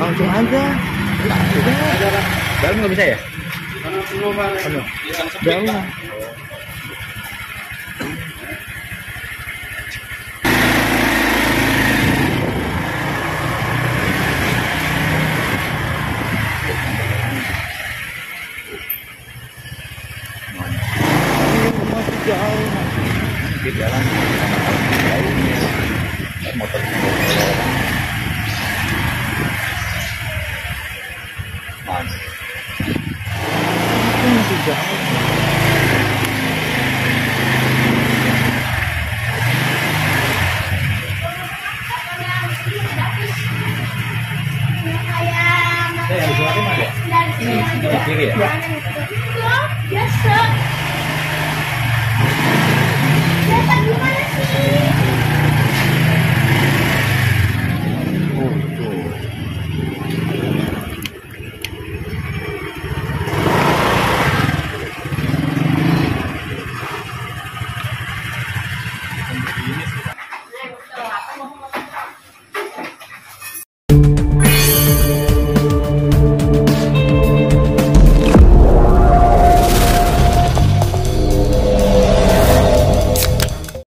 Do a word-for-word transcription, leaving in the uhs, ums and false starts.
langsung aja. Dalam nggak bisa ya? Penuh penuh. Dalam. Di jalan motor saya